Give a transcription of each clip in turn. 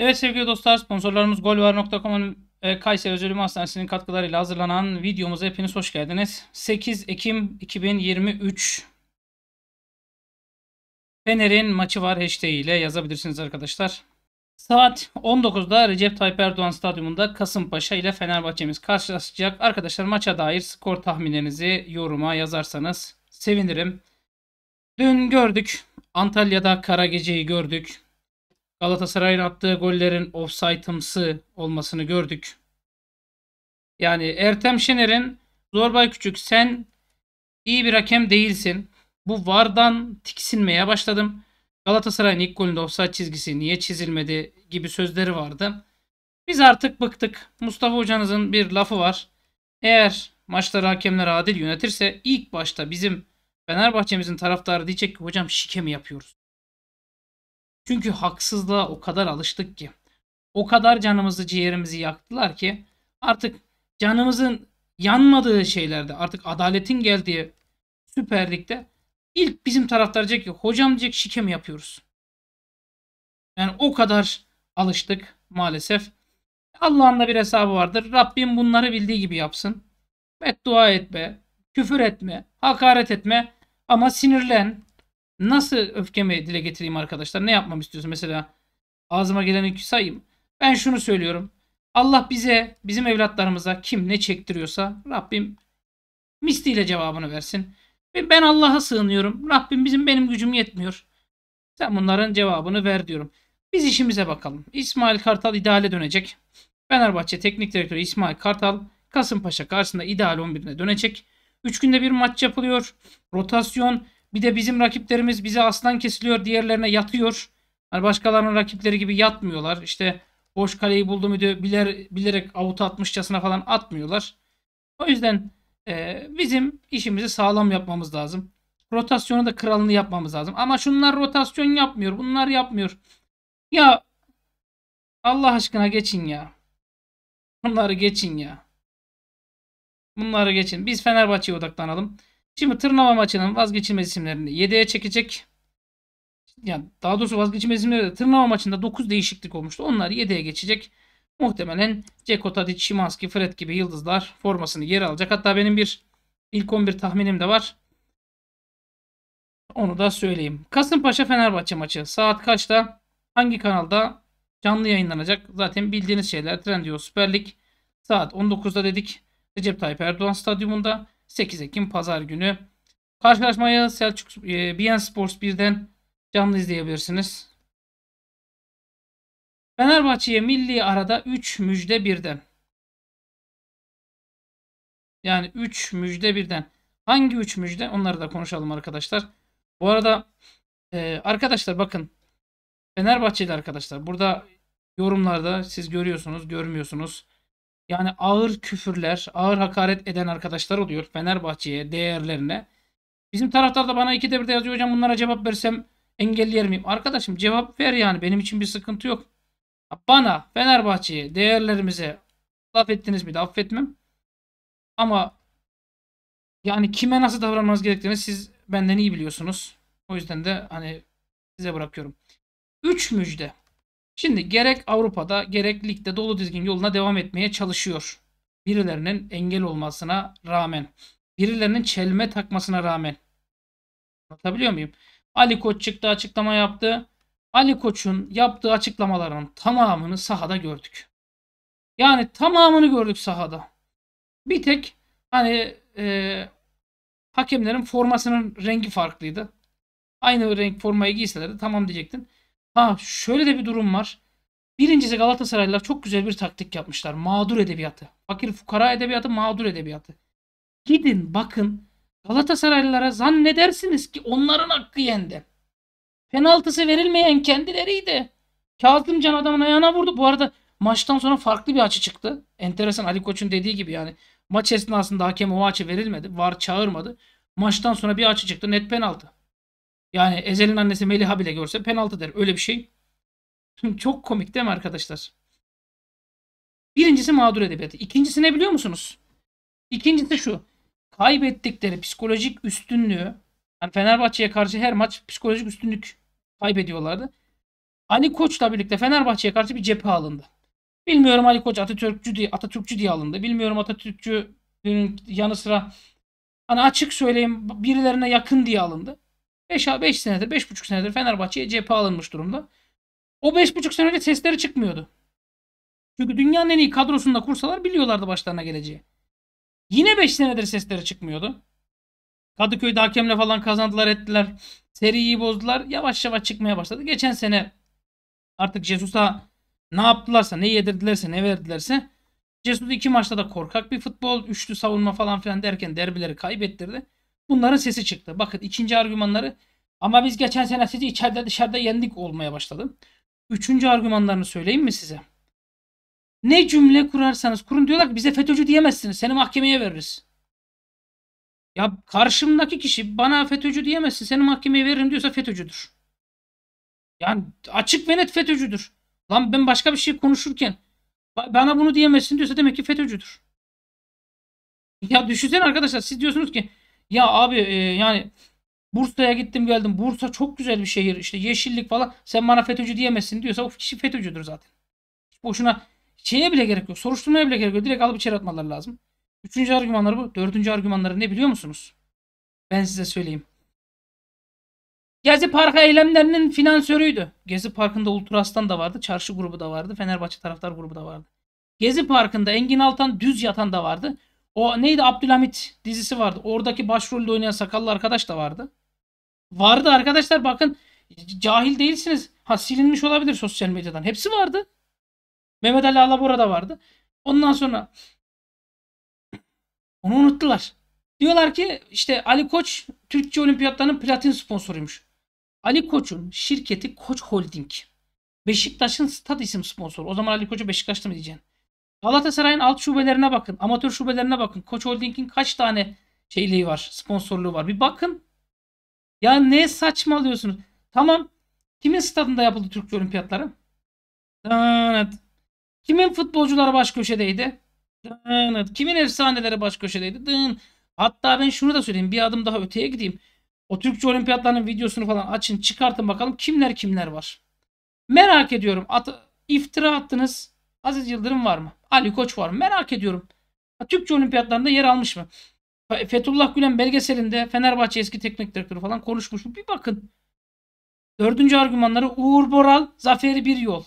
Evet sevgili dostlar, sponsorlarımız golvar.com'un Kayseri Özel Ünlü Hastanesi'nin katkılarıyla hazırlanan videomuza hepiniz hoş geldiniz. 8 Ekim 2023 Fener'in maçı var hashtag ile yazabilirsiniz arkadaşlar. Saat 19'da Recep Tayyip Erdoğan Stadyumunda Kasımpaşa ile Fenerbahçe'miz karşılaşacak. Arkadaşlar maça dair skor tahminlerinizi yoruma yazarsanız sevinirim. Dün gördük, Antalya'da kara geceyi gördük. Galatasaray'ın attığı gollerin ofsaytımsı olmasını gördük. Yani Ertem Şener'in Zorbay Küçük sen iyi bir hakem değilsin. Bu VAR'dan tiksinmeye başladım. Galatasaray'ın ilk golünde ofsayt çizgisi niye çizilmedi gibi sözleri vardı. Biz artık bıktık. Mustafa hocanızın bir lafı var. Eğer maçları hakemler adil yönetirse ilk başta bizim Fenerbahçe'mizin taraftarı diyecek ki hocam şike mi yapıyoruz? Çünkü haksızlığa o kadar alıştık ki, o kadar canımızı ciğerimizi yaktılar ki artık canımızın yanmadığı şeylerde, artık adaletin geldiği Süper Lig'de ilk bizim taraftar diyecek ki hocam diyecek şike mi yapıyoruz? Yani o kadar alıştık maalesef. Allah'ın da bir hesabı vardır. Rabbim bunları bildiği gibi yapsın. Beddua etme, küfür etme, hakaret etme ama sinirlen. Nasıl öfkemi dile getireyim arkadaşlar? Ne yapmamı istiyorsun? Mesela ağzıma geleni sayayım. Ben şunu söylüyorum. Allah bize, bizim evlatlarımıza kim ne çektiriyorsa Rabbim misliyle cevabını versin. Ve ben Allah'a sığınıyorum. Rabbim benim gücüm yetmiyor. Sen bunların cevabını ver diyorum. Biz işimize bakalım. İsmail Kartal ideale dönecek. Fenerbahçe Teknik Direktörü İsmail Kartal Kasımpaşa karşısında ideal 11'ine dönecek. 3 günde bir maç yapılıyor. Rotasyon. Bir de bizim rakiplerimiz bize aslan kesiliyor, diğerlerine yatıyor. Yani başkalarının rakipleri gibi yatmıyorlar. İşte boş kaleyi buldu muydu bilerek avuta atmışçasına falan atmıyorlar. O yüzden bizim işimizi sağlam yapmamız lazım. Rotasyonu da kralını yapmamız lazım. Ama şunlar rotasyon yapmıyor, bunlar yapmıyor. Ya Allah aşkına geçin ya. Bunları geçin ya. Bunları geçin. Biz Fenerbahçe'ye odaklanalım. Şimdi Tırnava maçının vazgeçilmez isimlerini 7'ye çekecek. Yani daha doğrusu vazgeçilmez isimleri de Tırnava maçında 9 değişiklik olmuştu. Onlar 7'ye geçecek. Muhtemelen Džeko, Tadić, Szymanski, Fred gibi yıldızlar formasını geri alacak. Hatta benim bir ilk 11 tahminim de var. Onu da söyleyeyim. Kasımpaşa Fenerbahçe maçı saat kaçta? Hangi kanalda canlı yayınlanacak? Zaten bildiğiniz şeyler. Trendyol Süper Lig saat 19'da dedik. Recep Tayyip Erdoğan Stadyumunda. 8 Ekim Pazar günü. Karşılaşmayı Selçuk BN Sports 1'den canlı izleyebilirsiniz. Fenerbahçe'ye milli arada 3 müjde 1'den. Yani 3 müjde 1'den. Hangi 3 müjde? Onları da konuşalım arkadaşlar. Bu arada arkadaşlar bakın. Fenerbahçeli arkadaşlar. Burada yorumlarda siz görüyorsunuz, görmüyorsunuz. Yani ağır küfürler, ağır hakaret eden arkadaşlar oluyor Fenerbahçe'ye, değerlerine. Bizim taraftar da bana 2'de 1'de yazıyor hocam bunlara cevap versem engelleyer miyim? Arkadaşım cevap ver yani benim için bir sıkıntı yok. Bana, Fenerbahçe'ye, değerlerimize laf ettiniz mi de affetmem. Ama yani kime nasıl davranmanız gerektiğini siz benden iyi biliyorsunuz. O yüzden de hani size bırakıyorum. 3 müjde. Şimdi gerek Avrupa'da gerek ligde dolu dizgin yoluna devam etmeye çalışıyor. Birilerinin engel olmasına rağmen. Birilerinin çelme takmasına rağmen. Anlatabiliyor muyum? Ali Koç çıktı açıklama yaptı. Ali Koç'un yaptığı açıklamaların tamamını sahada gördük. Yani tamamını gördük sahada. Bir tek hani hakemlerin formasının rengi farklıydı. Aynı renk formayı giyselerdi tamam diyecektin. Ha şöyle de bir durum var. Birincisi Galatasaraylılar çok güzel bir taktik yapmışlar. Mağdur edebiyatı. Fakir fukara edebiyatı, mağdur edebiyatı. Gidin bakın Galatasaraylılara zannedersiniz ki onların hakkı yendi. Penaltısı verilmeyen kendileriydi. Kazımcan adamın ayağına vurdu. Bu arada maçtan sonra farklı bir açı çıktı. Enteresan Ali Koç'un dediği gibi yani. Maç esnasında hakem o açı verilmedi. VAR çağırmadı. Maçtan sonra bir açı çıktı. Net penaltı. Yani Ezel'in annesi Meliha bile görse penaltı der. Öyle bir şey. Çok komik değil mi arkadaşlar? Birincisi mağdur edebiyatı. İkincisi ne biliyor musunuz? İkincisi şu. Kaybettikleri psikolojik üstünlüğü. Yani Fenerbahçe'ye karşı her maç psikolojik üstünlük kaybediyorlardı. Ali Koç'la birlikte Fenerbahçe'ye karşı bir cephe alındı. Bilmiyorum Ali Koç Atatürkçü diye alındı. Bilmiyorum Atatürkçü'nün yanı sıra hani açık söyleyeyim birilerine yakın diye alındı. 5,5 senedir Fenerbahçe'ye cephe alınmış durumda. O 5,5 senede sesleri çıkmıyordu. Çünkü dünyanın en iyi kadrosunda kursalar biliyorlardı başlarına geleceği. Yine 5 senedir sesleri çıkmıyordu. Kadıköy'de hakemle falan kazandılar ettiler. Seriyi bozdular. Yavaş yavaş çıkmaya başladı. Geçen sene artık Jesus'a ne yaptılarsa, ne yedirdilerse, ne verdilerse Cesus 2 maçta da korkak bir futbol, üçlü savunma falan filan derken derbileri kaybettirdi. Bunların sesi çıktı. Bakın ikinci argümanları ama biz geçen sene sizi içeride dışarıda yendik olmaya başladı. Üçüncü argümanlarını söyleyeyim mi size? Ne cümle kurarsanız kurun diyorlar ki bize FETÖ'cü diyemezsiniz. Seni mahkemeye veririz. Ya karşımdaki kişi bana FETÖ'cü diyemezsin. Seni mahkemeye veririm diyorsa FETÖ'cüdür. Yani açık ve net FETÖ'cüdür. Lan ben başka bir şey konuşurken bana bunu diyemezsin diyorsa demek ki FETÖ'cüdür. Ya düşünsene arkadaşlar, siz diyorsunuz ki ya abi yani Bursa'ya gittim geldim. Bursa çok güzel bir şehir. İşte yeşillik falan. Sen bana FETÖ'cü diyemezsin diyorsa o kişi FETÖ'cüdür zaten. Boşuna şeye bile gerek yok. Soruşturmaya bile gerek yok. Direkt alıp içeri atmaları lazım. Üçüncü argümanları bu. Dördüncü argümanları ne biliyor musunuz? Ben size söyleyeyim. Gezi Parkı eylemlerinin finansörüydü. Gezi Parkı'nda Ultras'tan da vardı. Çarşı grubu da vardı. Fenerbahçe taraftar grubu da vardı. Gezi Parkı'nda Engin Altan düz yatan da vardı. O neydi? Abdülhamit dizisi vardı. Oradaki başrolde oynayan sakallı arkadaş da vardı. Vardı arkadaşlar, bakın cahil değilsiniz. Ha silinmiş olabilir sosyal medyadan. Hepsi vardı. Mehmet Ali Alabora da vardı. Ondan sonra onu unuttular. Diyorlar ki işte Ali Koç Türkçe Olimpiyatlarının platin sponsoruymuş. Ali Koç'un şirketi Koç Holding. Beşiktaş'ın Stad isim sponsoru. O zaman Ali Koç'u Beşiktaşlı mı diyeceksin? Galatasaray'ın alt şubelerine bakın. Amatör şubelerine bakın. Koç Holding'in kaç tane şeyliği var? Sponsorluğu var. Bir bakın. Ya ne saçmalıyorsunuz? Tamam. Kimin stadında yapıldı Türkçe Olimpiyatları? Evet. Kimin futbolcuları baş köşedeydi? Kimin efsaneleri baş köşedeydi? Hatta ben şunu da söyleyeyim. Bir adım daha öteye gideyim. O Türkçe Olimpiyatlarının videosunu falan açın, çıkartın bakalım kimler var. Merak ediyorum. İftira attınız. Aziz Yıldırım var mı? Ali Koç var mı? Merak ediyorum. Türkçe Olimpiyatlarında yer almış mı? Fethullah Gülen belgeselinde Fenerbahçe eski teknik direktörü falan konuşmuş mu? Bir bakın. Dördüncü argümanları Uğur Boral, Zafer Bir Yol.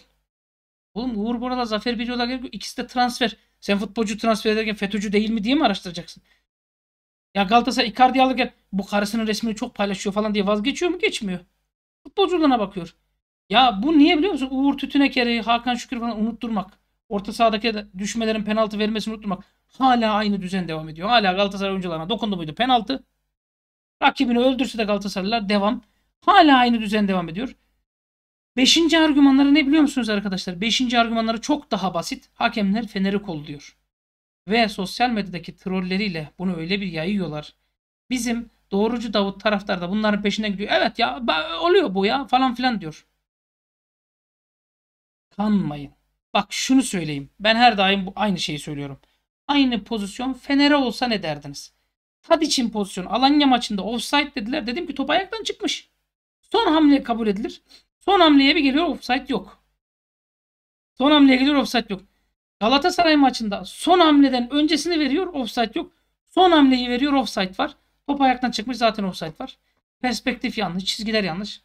Oğlum Uğur Boral'a Zafer Bir Yol'a gerek yok. İkisi de transfer. Sen futbolcu transfer ederken FETÖ'cü değil mi diye mi araştıracaksın? Ya Galatasaray Icardi alırken bu karısının resmini çok paylaşıyor falan diye vazgeçiyor mu? Geçmiyor. Futbolcularına bakıyor. Ya bu niye biliyor musun? Uğur Tütünekeri, Hakan Şükür falan unutturmak. Orta sahadaki düşmelerin penaltı vermesini unutturmak. Hala aynı düzen devam ediyor. Hala Galatasaray oyuncularına dokundu muydu penaltı. Rakibini öldürse de Galatasaraylılar devam. Hala aynı düzen devam ediyor. Beşinci argümanları ne biliyor musunuz arkadaşlar? Beşinci argümanları çok daha basit. Hakemler Fener'i kolluyor. Ve sosyal medyadaki trolleriyle bunu öyle bir yayıyorlar. Bizim Doğrucu Davut taraftar da bunların peşinden gidiyor. Evet ya oluyor bu ya falan filan diyor. Kanmayın. Bak şunu söyleyeyim. Ben her daim aynı şeyi söylüyorum. Aynı pozisyon Fener'e olsa ne derdiniz? Tadić'in pozisyonu Alanya maçında offside dediler. Dedim ki top ayaktan çıkmış. Son hamle kabul edilir. Son hamleye bir geliyor offside yok. Son hamleye geliyor offside yok. Galatasaray maçında son hamleden öncesini veriyor offside yok. Son hamleyi veriyor offside var. Top ayaktan çıkmış zaten offside var. Perspektif yanlış, çizgiler yanlış.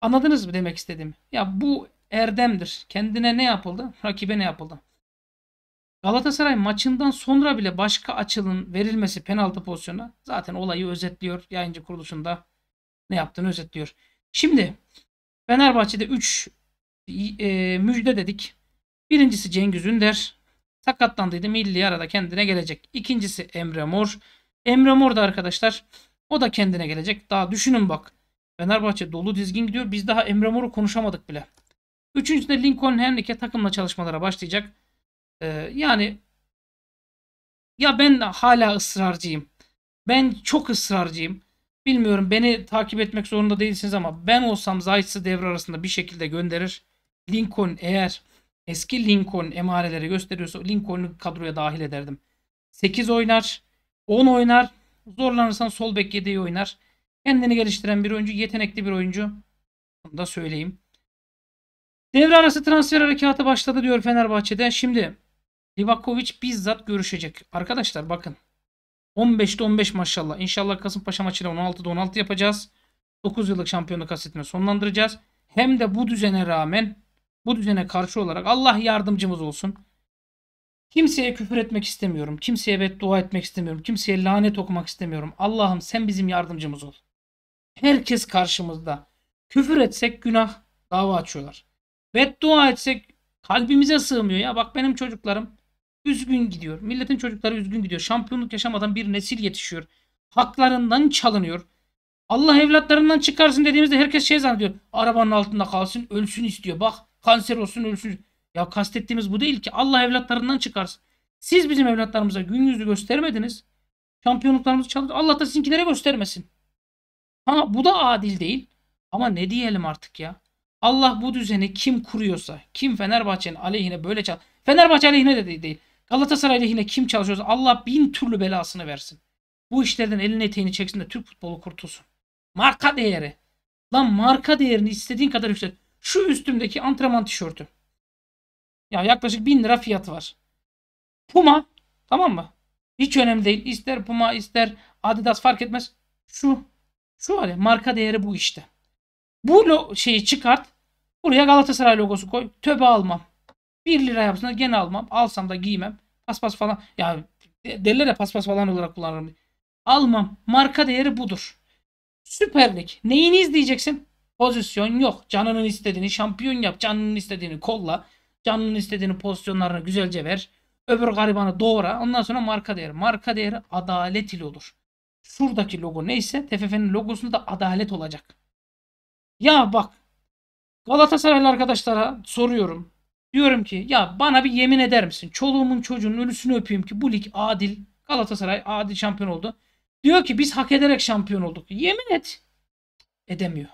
Anladınız mı demek istediğimi? Ya bu erdemdir. Kendine ne yapıldı? Rakibe ne yapıldı? Galatasaray maçından sonra bile başka açılın verilmesi penaltı pozisyonuna zaten olayı özetliyor. Yayıncı kuruluşunda ne yaptığını özetliyor. Şimdi Fenerbahçe'de 3 müjde dedik. Birincisi Cengiz Ünder. Sakatlandıydı. Milli arada kendine gelecek. İkincisi Emre Mor. Emre Mor da arkadaşlar o da kendine gelecek. Daha düşünün bak. Fenerbahçe dolu dizgin gidiyor. Biz daha Emre Mor'u konuşamadık bile. Üçüncüsünde Lincoln Henrique takımla çalışmalara başlayacak. Yani ya ben hala ısrarcıyım. Ben çok ısrarcıyım. Bilmiyorum, beni takip etmek zorunda değilsiniz ama ben olsam Zayt'sı devre arasında bir şekilde gönderir. Lincoln eğer eski Lincoln emareleri gösteriyorsa Lincoln'u kadroya dahil ederdim. 8 oynar, 10 oynar, zorlanırsan sol bek 7'yi oynar. Kendini geliştiren bir oyuncu, yetenekli bir oyuncu. Bunu da söyleyeyim. Devre arası transfer harekatı başladı diyor Fenerbahçe'de. Şimdi Livaković bizzat görüşecek. Arkadaşlar bakın. 15'te 15 maşallah. İnşallah Kasımpaşa maçına 16'da 16 yapacağız. 9 yıllık şampiyonluk hasretini sonlandıracağız. Hem de bu düzene rağmen, bu düzene karşı olarak Allah yardımcımız olsun. Kimseye küfür etmek istemiyorum. Kimseye beddua etmek istemiyorum. Kimseye lanet okumak istemiyorum. Allah'ım sen bizim yardımcımız ol. Herkes karşımızda. Küfür etsek günah, dava açıyorlar. Beddua etsek kalbimize sığmıyor ya. Bak benim çocuklarım üzgün gidiyor. Milletin çocukları üzgün gidiyor. Şampiyonluk yaşamadan bir nesil yetişiyor. Haklarından çalınıyor. Allah evlatlarından çıkarsın dediğimizde herkes şey zannediyor. Arabanın altında kalsın, ölsün istiyor. Bak kanser olsun, ölsün. Ya kastettiğimiz bu değil ki. Allah evlatlarından çıkarsın. Siz bizim evlatlarımıza gün yüzü göstermediniz. Şampiyonluklarımızı çaldı. Allah da sizinkilere göstermesin. Ha bu da adil değil. Ama ne diyelim artık ya. Allah bu düzeni kim kuruyorsa, kim Fenerbahçe'nin aleyhine böyle çalışıyor. Fenerbahçe aleyhine de değil. Galatasaray aleyhine kim çalışıyorsa Allah bin türlü belasını versin. Bu işlerden elini eteğini çeksin de Türk futbolu kurtulsun. Marka değeri. Lan marka değerini istediğin kadar yükselt. Şu üstümdeki antrenman tişörtü. Ya yaklaşık 1000 lira fiyatı var. Puma, tamam mı? Hiç önemli değil. İster Puma ister Adidas fark etmez. Şu var ya, marka değeri bu işte. Bu şeyi çıkart. Buraya Galatasaray logosu koy. Töbe almam. 1 lira yapsın da gene almam. Alsam da giymem. Paspas falan. Ya derler ya paspas falan olarak kullanırım. Almam. Marka değeri budur. Süper Lig. Neyini izleyeceksin? Pozisyon yok. Canının istediğini şampiyon yap. Canının istediğini kolla. Canının istediğini pozisyonlarını güzelce ver. Öbür garibanı doğra. Ondan sonra marka değeri. Marka değeri adalet ile olur. Şuradaki logo neyse TFF'nin logosunda da adalet olacak. Ya bak Galatasaraylı arkadaşlara soruyorum. Diyorum ki ya bana bir yemin eder misin? Çoluğumun çocuğunun ölüsünü öpeyim ki bu lig adil. Galatasaray adil şampiyon oldu. Diyor ki biz hak ederek şampiyon olduk. Yemin et. Edemiyor.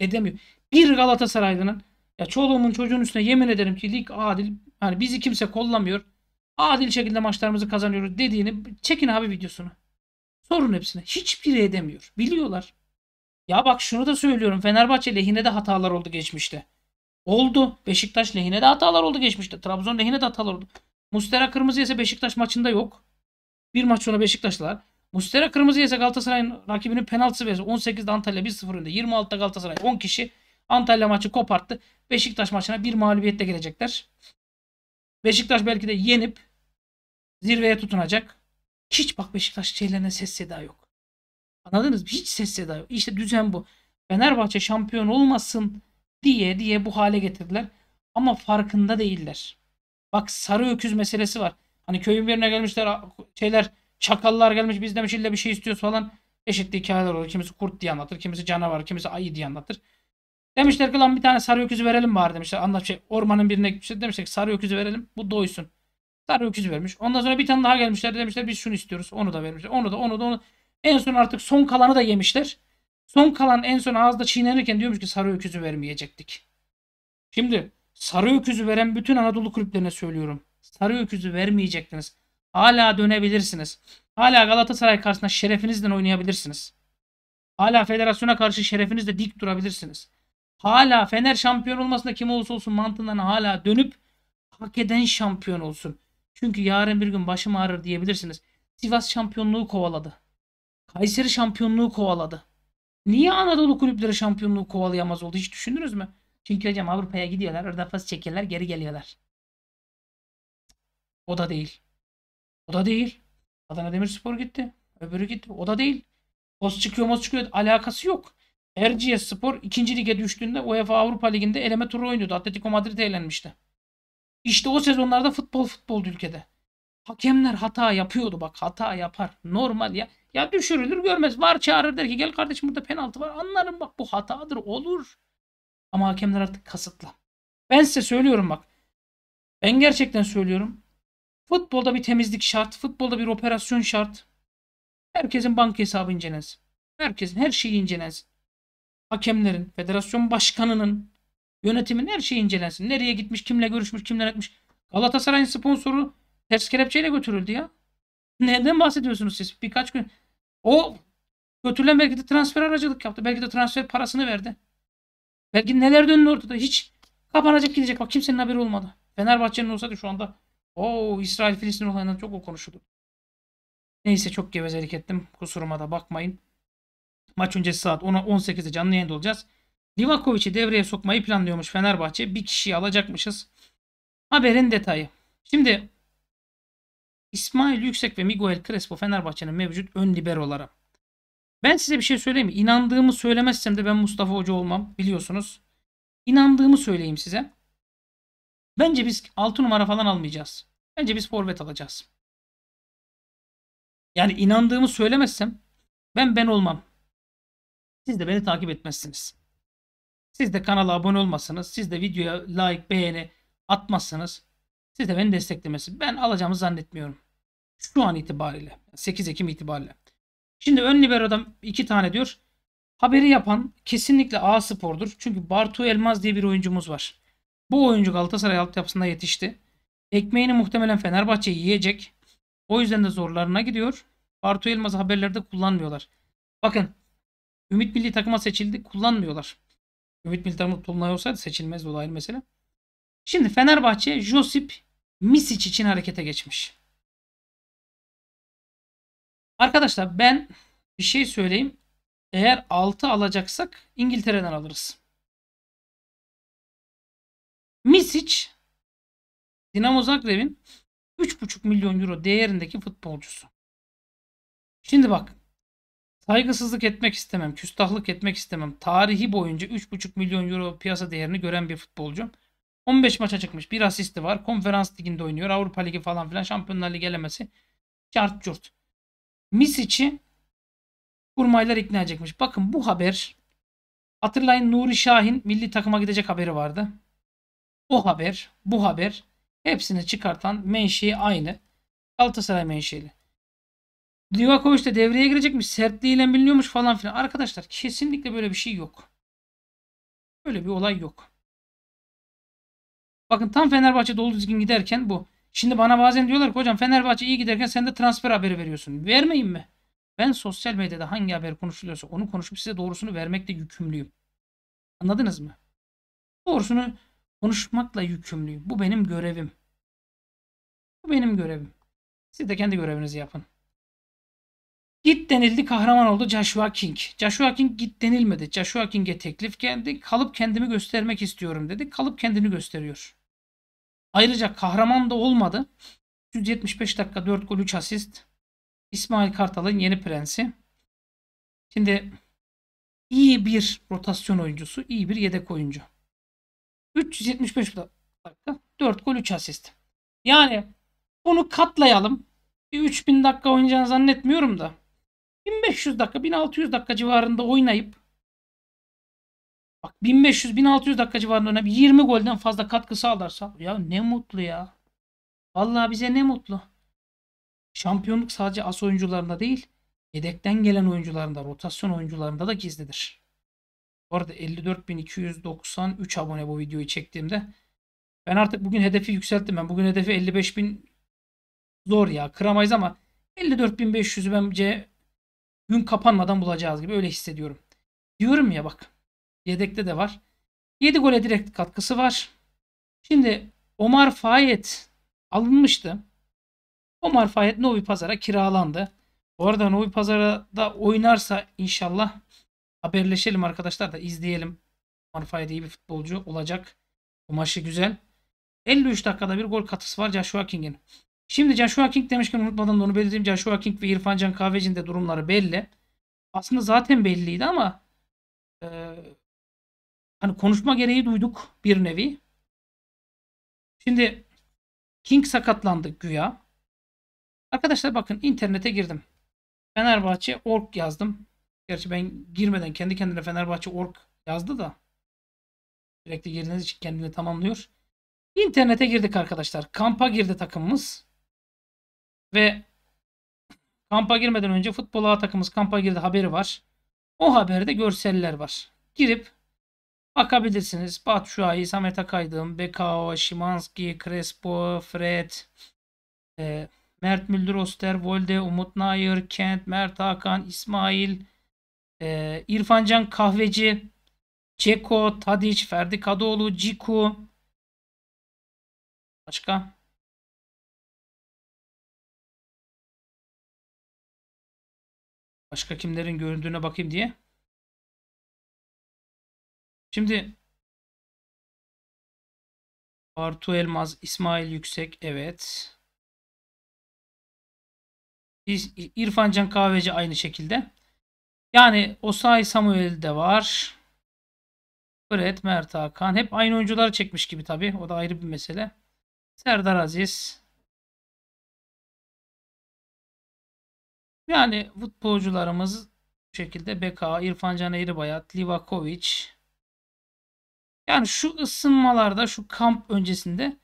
Edemiyor. Bir Galatasaraylı'nın ya çoluğumun çocuğunun üstüne yemin ederim ki lig adil. Yani bizi kimse kollamıyor. Adil şekilde maçlarımızı kazanıyoruz dediğini çekin abi videosunu. Sorun hepsine. Hiçbiri edemiyor. Biliyorlar. Ya bak şunu da söylüyorum. Fenerbahçe lehine de hatalar oldu geçmişte. Oldu. Beşiktaş lehine de hatalar oldu geçmişte. Trabzon lehine de hatalar oldu. Muslera kırmızı yese Beşiktaş maçında yok. Bir maç sonra Beşiktaşlar. Muslera kırmızı yese Galatasaray'ın rakibinin penaltısı verse 18'de Antalya 1-0 önde. 26'da Galatasaray 10 kişi Antalya maçı koparttı. Beşiktaş maçına bir mağlubiyetle gelecekler. Beşiktaş belki de yenip zirveye tutunacak. Hiç bak Beşiktaş şeylerine ses seda yok. Anladınız mı? Hiç ses seda yok. İşte düzen bu. Fenerbahçe şampiyon olmasın diye bu hale getirdiler. Ama farkında değiller. Bak sarı öküz meselesi var. Hani köyün birine gelmişler çakallar gelmiş biz demiş illa bir şey istiyoruz falan. Eşitli hikayeler olur. Kimisi kurt diye anlatır. Kimisi canavar. Kimisi ayı diye anlatır. Demişler ki lan bir tane sarı öküzü verelim bari demişler. Ormanın birine gitmişler demişler ki sarı öküzü verelim. Bu doysun. Sarı öküzü vermiş. Ondan sonra bir tane daha gelmişler demişler biz şunu istiyoruz. Onu da vermişler. Onu da. En son artık son kalanı da yemişler. Son kalan en son ağızda çiğnenirken diyormuş ki sarı öküzü vermeyecektik. Şimdi sarı öküzü veren bütün Anadolu kulüplerine söylüyorum. Sarı öküzü vermeyecektiniz. Hala dönebilirsiniz. Hala Galatasaray karşısında şerefinizle oynayabilirsiniz. Hala federasyona karşı şerefinizle dik durabilirsiniz. Hala Fener şampiyon olmasında kim olursa olsun mantığından hala dönüp hak eden şampiyon olsun. Çünkü yarın bir gün başım ağrır diyebilirsiniz. Sivas şampiyonluğu kovaladı. Kayseri şampiyonluğu kovaladı. Niye Anadolu kulüpleri şampiyonluğu kovalayamaz oldu hiç düşündünüz mü? Çünkü hocam Avrupa'ya gidiyorlar. Orada fas çekerler geri geliyorlar. O da değil. O da değil. Adana Demirspor gitti. Öbürü gitti. O da değil. Moz çıkıyor. Alakası yok. Erciyesspor 2. lige düştüğünde UEFA Avrupa Ligi'nde eleme turu oynuyordu. Atletico Madrid'e elenmişti. İşte o sezonlarda futboldu ülkede. Hakemler hata yapıyordu bak. Hata yapar. Normal ya. Ya düşürülür görmez. VAR çağırır der ki gel kardeşim burada penaltı var. Anlarım bak bu hatadır olur. Ama hakemler artık kasıtlı. Ben size söylüyorum bak. Ben gerçekten söylüyorum. Futbolda bir temizlik şart. Futbolda bir operasyon şart. Herkesin banka hesabı incelensin. Herkesin her şeyi incelensin. Hakemlerin, federasyon başkanının, yönetimin her şeyi incelensin. Nereye gitmiş, kimle görüşmüş, kimler etmiş. Galatasaray'ın sponsoru ters kelepçeyle götürüldü ya. Neden bahsediyorsunuz siz? Birkaç gün. O götürülen belki de transfer aracılık yaptı. Belki de transfer parasını verdi. Belki neler döndü ortada. Hiç kapanacak gidecek. Bak kimsenin haberi olmadı. Fenerbahçe'nin olsaydı şu anda İsrail-Filistin olayından çok o konuşuldu. Neyse çok gevezelik ettim. Kusuruma da bakmayın. Maç öncesi saat 10'a 18'de canlı yayında olacağız. Livaković'i devreye sokmayı planlıyormuş Fenerbahçe. Bir kişiyi alacakmışız. Haberin detayı. Şimdi İsmail Yüksek ve Miguel Crespo Fenerbahçe'nin mevcut ön liberoları. Ben size bir şey söyleyeyim mi? İnandığımı söylemezsem de ben Mustafa Hoca olmam, biliyorsunuz. İnandığımı söyleyeyim size. Bence biz 6 numara falan almayacağız. Bence biz forvet alacağız. Yani inandığımı söylemezsem ben olmam. Siz de beni takip etmezsiniz. Siz de kanala abone olmazsınız. Siz de videoya like, beğeni atmazsınız. Siz de beni desteklemezsiniz. Ben alacağımı zannetmiyorum. Şu an itibariyle. 8 Ekim itibariyle. Şimdi ön libero'dan 2 tane diyor. Haberi yapan kesinlikle A Spor'dur. Çünkü Bartuğ Elmaz diye bir oyuncumuz var. Bu oyuncu Galatasaray altyapısında yetişti. Ekmeğini muhtemelen Fenerbahçe yiyecek. O yüzden de zorlarına gidiyor. Bartuğ Elmaz'ı haberlerde kullanmıyorlar. Bakın. Ümit Milli Takım'a seçildi. Kullanmıyorlar. Ümit Milli Takım'a toplanıyor olsaydı seçilmezdi, o da ayrı mesele. Şimdi Fenerbahçe Josip Mišić için harekete geçmiş. Arkadaşlar ben bir şey söyleyeyim. Eğer 6 alacaksak İngiltere'den alırız. Mišić Dinamo Zagreb'in 3,5 milyon euro değerindeki futbolcusu. Şimdi bak. Saygısızlık etmek istemem. Küstahlık etmek istemem. Tarihi boyunca 3,5 milyon euro piyasa değerini gören bir futbolcu. 15 maça çıkmış. Bir asisti var. Konferans liginde oynuyor. Avrupa Ligi falan filan. Şampiyonlar Ligi elemesi. Çart çurt. Misic'i kurmaylar ikna edecekmiş. Bakın bu haber. Hatırlayın Nuri Şahin milli takıma gidecek haberi vardı. O haber, bu haber. Hepsini çıkartan menşei aynı. Galatasaray menşeili. Livaković de devreye girecekmiş. Sertliğiyle biliniyormuş falan filan. Arkadaşlar kesinlikle böyle bir şey yok. Böyle bir olay yok. Bakın tam Fenerbahçe dolu düzgün giderken bu. Şimdi bana bazen diyorlar ki hocam Fenerbahçe iyi giderken sen de transfer haberi veriyorsun. Vermeyin mi? Ben sosyal medyada hangi haber konuşuluyorsa onu konuşup size doğrusunu vermekle yükümlüyüm. Anladınız mı? Doğrusunu konuşmakla yükümlüyüm. Bu benim görevim. Bu benim görevim. Siz de kendi görevinizi yapın. Git denildi, kahraman oldu Joshua King. Joshua King git denilmedi. Joshua King'e teklif geldi. Kalıp kendimi göstermek istiyorum dedi. Kalıp kendini gösteriyor. Ayrıca kahraman da olmadı. 175 dakika 4 gol 3 asist. İsmail Kartal'ın yeni prensi. Şimdi iyi bir rotasyon oyuncusu, iyi bir yedek oyuncu. 375 dakika 4 gol 3 asist. Yani bunu katlayalım. Bir 3000 dakika oynayacağını zannetmiyorum da 1500 dakika 1600 dakika civarında oynayıp bak 1500-1600 dakika civarında oynayıp 20 golden fazla katkı sağlarsa ya ne mutlu ya. Vallahi bize ne mutlu. Şampiyonluk sadece as oyuncularında değil, yedekten gelen oyuncularında, rotasyon oyuncularında da gizlidir. Bu arada 54.293 abone bu videoyu çektiğimde. Ben artık bugün hedefi yükselttim. Ben bugün hedefi 55.000 zor ya, kıramayız ama 54.500'ü bence gün kapanmadan bulacağız gibi, öyle hissediyorum. Diyorum ya bak, yedekte de var. 7 gole direkt katkısı var. Şimdi Omar Fayed alınmıştı. Omar Fayed Novi Pazar'a kiralandı. Bu arada Novi Pazar'da oynarsa inşallah haberleşelim arkadaşlar da izleyelim. Omar Fayed iyi bir futbolcu olacak. Kumaşı güzel. 53 dakikada bir gol katkısı var Joshua King'in. Şimdi Joshua King demişken unutmadan da onu belirteyim. Joshua King ve İrfan Can Kahveci'nin de durumları belli. Aslında zaten belliydi ama hani konuşma gereği duyduk bir nevi. Şimdi King sakatlandı güya. Arkadaşlar bakın internete girdim. Fenerbahçe.org yazdım. Gerçi ben girmeden kendi kendine Fenerbahçe.org yazdı da. Sürekli girdiğiniz için kendini tamamlıyor. İnternete girdik arkadaşlar. Kampa girdi takımımız. Ve kampa girmeden önce futbol ağ takımımız kampa girdi haberi var. O haberde görseller var. Girip bakabilirsiniz. Batshuayi, Samet Akaydın, Bekao, Szymanski, Crespo, Fred, Mert Müldür, Osterwolde, Umut Nayır, Kent, Mert Hakan, İsmail, İrfan Can Kahveci, Džeko, Tadić, Ferdi Kadıoğlu, Ciku. Başka? Başka kimlerin göründüğüne bakayım diye. Şimdi Bartuğ Elmaz, İsmail Yüksek, evet. İrfan Can Kahveci aynı şekilde. Yani Osayi Samuel de var. Fred, Mert Hakan. Hep aynı oyuncuları çekmiş gibi tabi. O da ayrı bir mesele. Serdar Aziz. Yani futbolcularımız bu şekilde. Beka, İrfan Can Eğribayat, Livaković. Yani şu ısınmalarda, şu kamp öncesinde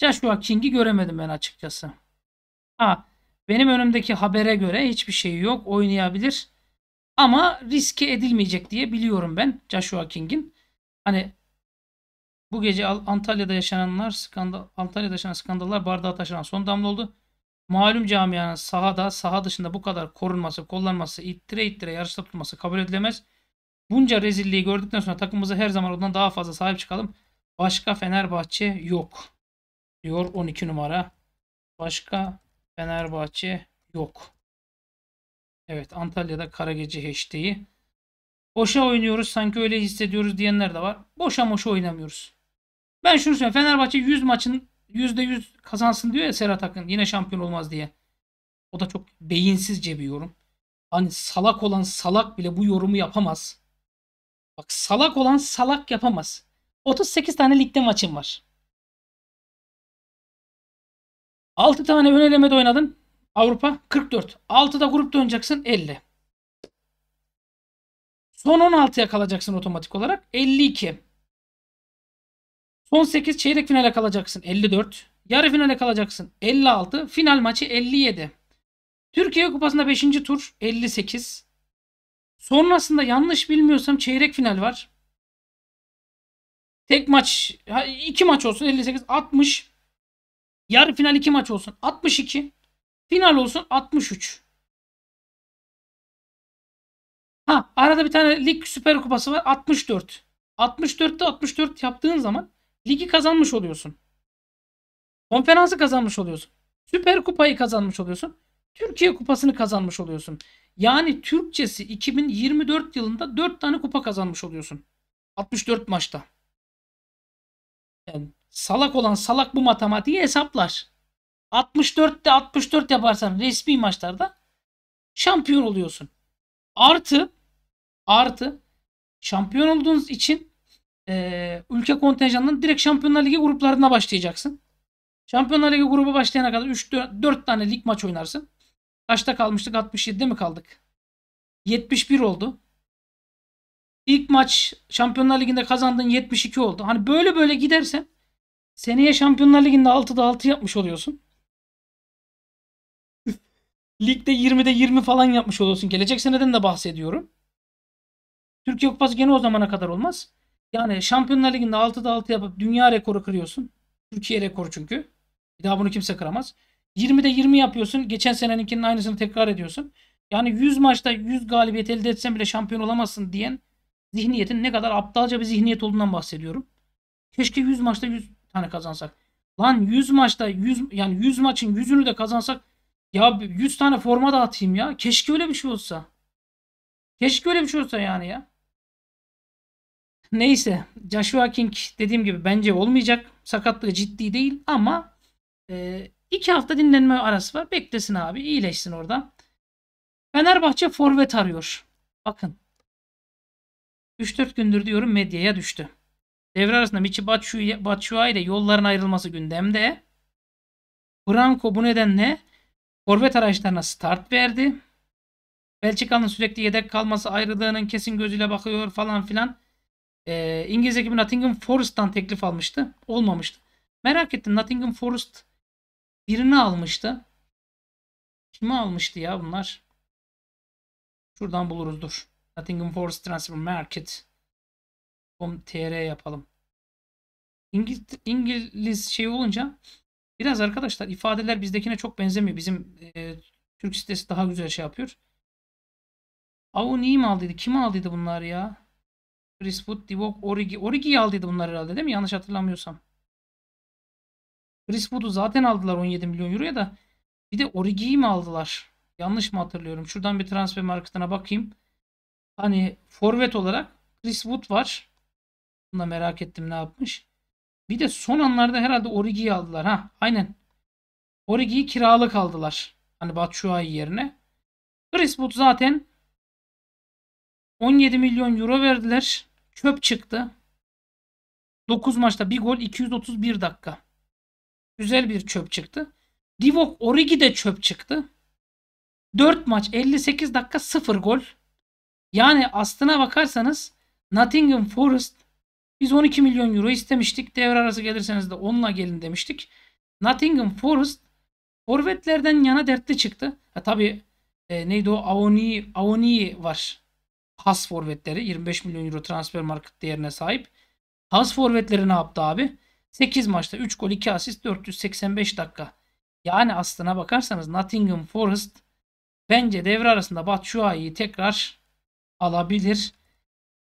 Joshua King'i göremedim ben açıkçası. Ha, benim önümdeki habere göre hiçbir şey yok. Oynayabilir. Ama riske edilmeyecek diye biliyorum ben Joshua King'in. Hani bu gece Antalya'da yaşanan skandallar bardağa taşıran son damla oldu. Malum camianın sahada, saha dışında bu kadar korunması, kollanması, ittire yarışta tutulması kabul edilemez. Bunca rezilliği gördükten sonra takımımıza her zaman ondan daha fazla sahip çıkalım. Başka Fenerbahçe yok. Diyor 12 numara. Başka Fenerbahçe yok. Evet, Antalya'da kara gece hashtag'i. Boşa oynuyoruz sanki öyle hissediyoruz diyenler de var. Boşa moşa oynamıyoruz. Ben şunu söyleyeyim. Fenerbahçe 100 maçın %100 kazansın diyor ya Serhat Akın. Yine şampiyon olmaz diye. O da çok beyinsizce bir yorum. Hani salak olan salak bile bu yorumu yapamaz. Bak, salak olan salak yapamaz. 38 tane ligde maçın var. 6 tane ön elemede oynadın. Avrupa 44. 6'da grupta oynayacaksın 50. Son 16'ya kalacaksın otomatik olarak 52. Son 8 çeyrek finale kalacaksın 54. Yarı finale kalacaksın 56. Final maçı 57. Türkiye Kupası'nda 5. tur 58. Sonrasında yanlış bilmiyorsam çeyrek final var. Tek maç, 2 maç olsun 58 60. Yarı final 2 maç olsun 62. Final olsun 63. Ha, arada bir tane lig süper kupası var 64. 64'te 64 yaptığın zaman ligi kazanmış oluyorsun. Konferansı kazanmış oluyorsun. Süper kupayı kazanmış oluyorsun. Türkiye kupasını kazanmış oluyorsun. Yani Türkçesi 2024 yılında 4 tane kupa kazanmış oluyorsun. 64 maçta. Yani salak olan salak bu matematiği hesaplar. 64'te 64 yaparsan resmi maçlarda şampiyon oluyorsun. Artı şampiyon olduğunuz için ülke kontenjanından direkt Şampiyonlar Ligi gruplarına başlayacaksın. Şampiyonlar Ligi grubu başlayana kadar 4 tane lig maç oynarsın. Kaçta kalmıştık? 67'de mi kaldık? 71 oldu. İlk maç Şampiyonlar Ligi'nde kazandığın 72 oldu. Hani böyle gidersen seneye Şampiyonlar Ligi'nde 6'da 6 yapmış oluyorsun. Ligde 20'de 20 falan yapmış oluyorsun. Gelecek seneden de bahsediyorum. Türkiye Kupası gene o zamana kadar olmaz. Yani Şampiyonlar Ligi'nde 6'da 6 yapıp dünya rekoru kırıyorsun. Türkiye rekoru çünkü. Bir daha bunu kimse kıramaz. 20'de 20 yapıyorsun. Geçen seneninkinin aynısını tekrar ediyorsun. Yani 100 maçta 100 galibiyet elde etsen bile şampiyon olamazsın diyen zihniyetin ne kadar aptalca bir zihniyet olduğundan bahsediyorum. Keşke 100 maçta 100 tane kazansak. Lan 100 maçta 100, yani 100 maçın 100'ünü de kazansak ya 100 tane forma da atayım ya. Keşke öyle bir şey olsa. Keşke öyle bir şey olsa yani ya. Neyse. Joshua King dediğim gibi bence olmayacak. Sakatlığı ciddi değil ama 2 hafta dinlenme arası var. Beklesin abi. İyileşsin orada. Fenerbahçe forvet arıyor. Bakın. 3-4 gündür diyorum medyaya düştü. Devre arasında Michy Batshuayi ile yolların ayrılması gündemde. Branko bu nedenle forvet araçlarına start verdi. Belçika'nın sürekli yedek kalması ayrılığının kesin gözüyle bakıyor falan filan. İngiliz ekibi Nottingham Forest'tan teklif almıştı. Olmamıştı. Merak ettim, Nottingham Forest birini almıştı. Kimi almıştı ya bunlar? Şuradan buluruz dur. Nottingham Forest Transfer Market. .com.tr yapalım. İngiliz şey olunca biraz arkadaşlar ifadeler bizdekine çok benzemiyor. Bizim Türk sitesi daha güzel şey yapıyor. Avni mi aldıydı? Kim aldıydı bunlar ya? Chris Wood, Divock, Origi. Origi'yi aldıydı bunlar herhalde değil mi? Yanlış hatırlamıyorsam. Chris Wood'u zaten aldılar 17 milyon euroya da. Bir de Origi'yi mi aldılar? Yanlış mı hatırlıyorum? Şuradan bir transfer marketine bakayım. Hani forvet olarak Chris Wood var. Bunu da merak ettim ne yapmış. Bir de son anlarda herhalde Origi'yi aldılar. Ha, aynen. Origi'yi kiralık aldılar. Hani Batshuayi yerine. Chris Wood zaten 17 milyon euro verdiler. Çöp çıktı. 9 maçta 1 gol 231 dakika. Güzel bir çöp çıktı. Divock Origi de çöp çıktı. 4 maç 58 dakika 0 gol. Yani aslına bakarsanız Nottingham Forest biz 12 milyon euro istemiştik. Devre arası gelirseniz de onunla gelin demiştik. Nottingham Forest forvetlerden yana dertli çıktı. Ha, tabii neydi o? Avoni var. Has forvetleri 25 milyon euro transfer market değerine sahip. Has forvetleri ne yaptı abi? 8 maçta 3 gol 2 asist 485 dakika. Yani aslına bakarsanız Nottingham Forest bence devre arasında Batshuayi'yi tekrar alabilir.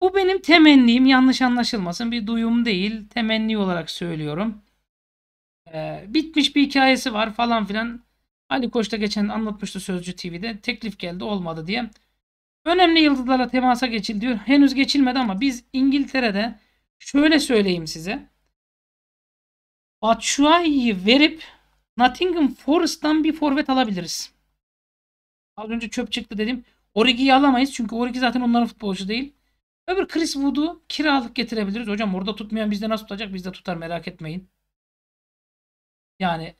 Bu benim temennim, yanlış anlaşılmasın, bir duyum değil. Temenni olarak söylüyorum. Bitmiş bir hikayesi var falan filan. Ali Koç da geçen anlatmıştı Sözcü TV'de. Teklif geldi olmadı diye. Önemli yıldızlarla temasa geçildi diyor. Henüz geçilmedi ama biz İngiltere'de şöyle söyleyeyim size. Batshuayi'yi verip Nottingham Forest'tan bir forvet alabiliriz. Az önce çöp çıktı dedim. Origi'yi alamayız çünkü Origi zaten onların futbolcu değil. Öbür Chris Wood'u kiralık getirebiliriz. Hocam orada tutmayan bizde nasıl tutacak? Bizde tutar, merak etmeyin. Yani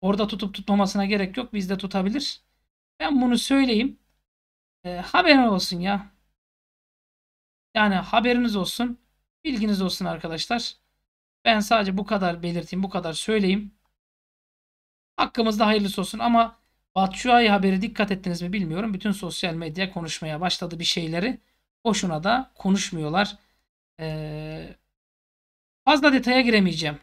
orada tutup tutmamasına gerek yok. Bizde tutabilir. Ben bunu söyleyeyim. Haberiniz olsun ya. Yani haberiniz olsun. Bilginiz olsun arkadaşlar. Ben sadece bu kadar belirteyim. Bu kadar söyleyeyim. Hakkımızda hayırlısı olsun ama Batshuayi haberi dikkat ettiniz mi bilmiyorum. Bütün sosyal medya konuşmaya başladı bir şeyleri. Boşuna da konuşmuyorlar. Fazla detaya giremeyeceğim.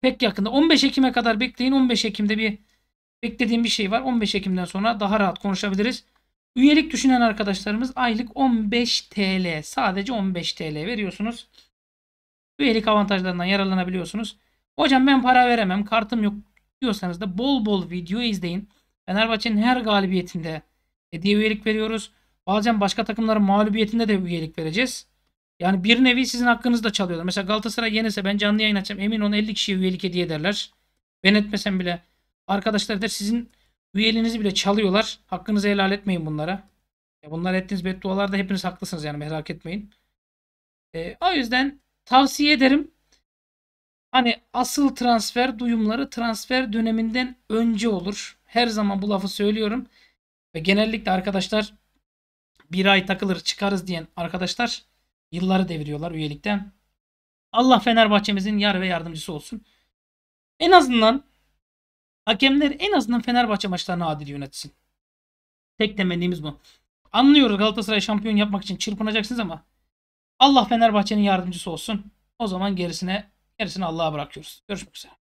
Pek yakında. 15 Ekim'e kadar bekleyin. 15 Ekim'de bir beklediğim bir şey var. 15 Ekim'den sonra daha rahat konuşabiliriz. Üyelik düşünen arkadaşlarımız aylık 15 TL. Sadece 15 TL veriyorsunuz. Üyelik avantajlarından yararlanabiliyorsunuz. Hocam ben para veremem, kartım yok diyorsanız da bol bol video izleyin. Fenerbahçe'nin her galibiyetinde hediye üyelik veriyoruz. Bazen başka takımların mağlubiyetinde de üyelik vereceğiz. Yani bir nevi sizin hakkınızı da çalıyorlar. Mesela Galatasaray yenirse ben canlı yayın açacağım. Emin olun 50 kişiye üyelik hediye ederler. Ben etmesem bile arkadaşlar der sizin üyeliğinizi bile çalıyorlar. Hakkınızı helal etmeyin bunlara. Bunlar ettiğiniz beddualarda hepiniz haklısınız yani, merak etmeyin. O yüzden tavsiye ederim. Hani asıl transfer duyumları transfer döneminden önce olur. Her zaman bu lafı söylüyorum. Ve genellikle arkadaşlar bir ay takılır çıkarız diyen arkadaşlar yılları deviriyorlar üyelikten. Allah Fenerbahçe'mizin yar ve yardımcısı olsun. En azından hakemler Fenerbahçe maçlarını adil yönetsin. Tek temennimiz bu. Anlıyoruz Galatasaray şampiyon yapmak için çırpınacaksınız ama Allah Fenerbahçe'nin yardımcısı olsun. O zaman gerisini Allah'a bırakıyoruz. Görüşmek üzere.